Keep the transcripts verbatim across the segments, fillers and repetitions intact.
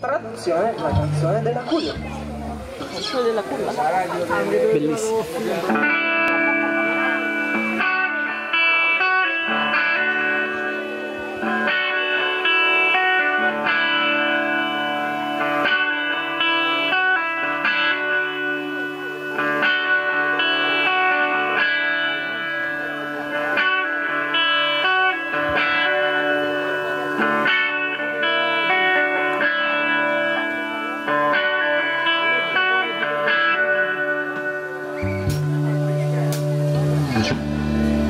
Traduzione della canzone della culla. La canzone della culla. Bellissimo.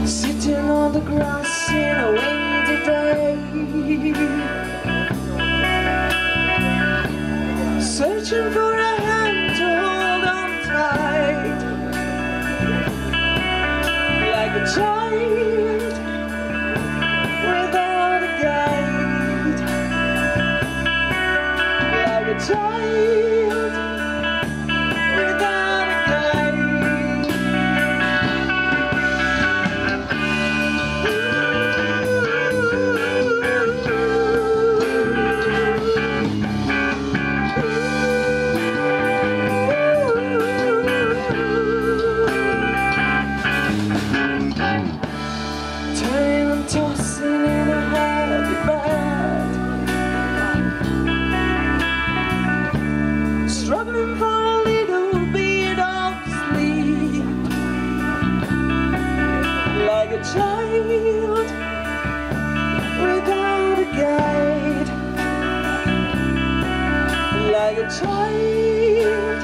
Sitting on the grass in a windy day, searching for a hand to hold on tight, like a child without a guide, like a child without a guide. Like a child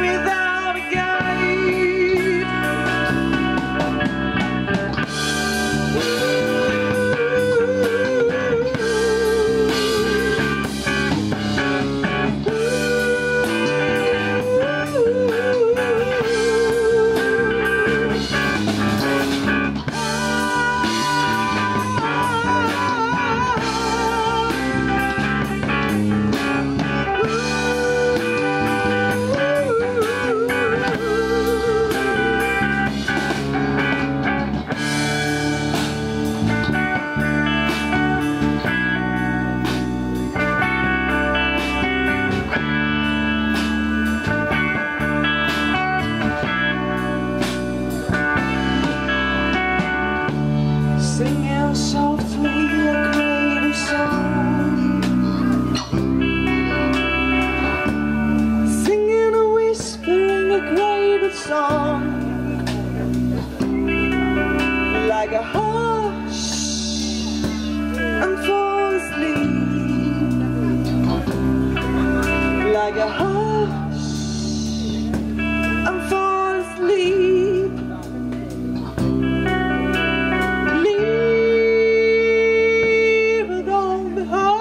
without a guide. Song like a hush and fall asleep, like a hush and fall asleep. Leave it all behind.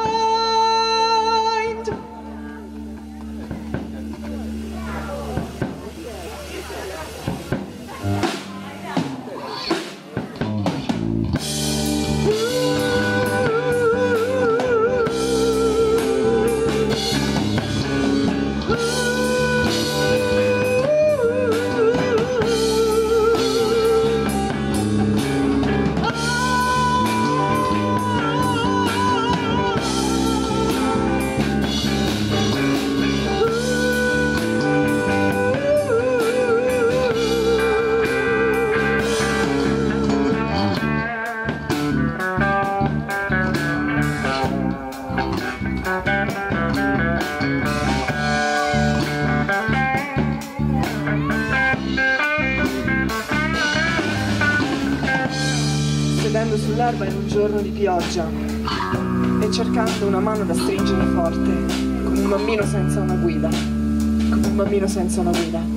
Sedendo sull'erba in un giorno di pioggia e cercando una mano da stringere forte, come un bambino senza una guida, come un bambino senza una guida.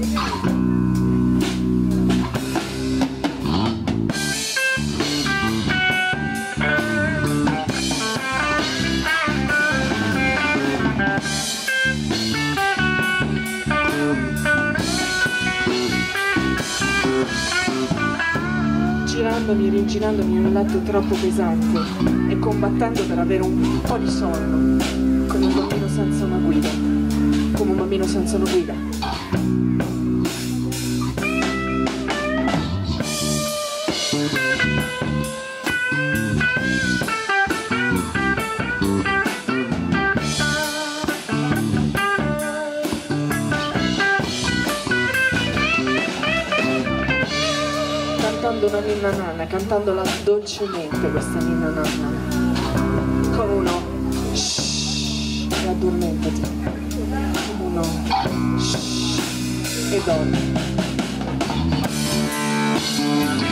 Girandomi e ringirandomi in un letto troppo pesante e combattendo per avere un po' di sonno, come un bambino senza una guida, come un bambino senza una guida. facendo una ninna nanna, cantandola dolcemente questa ninna nanna, con uno shhh e addormentati, uno shhh e dormi.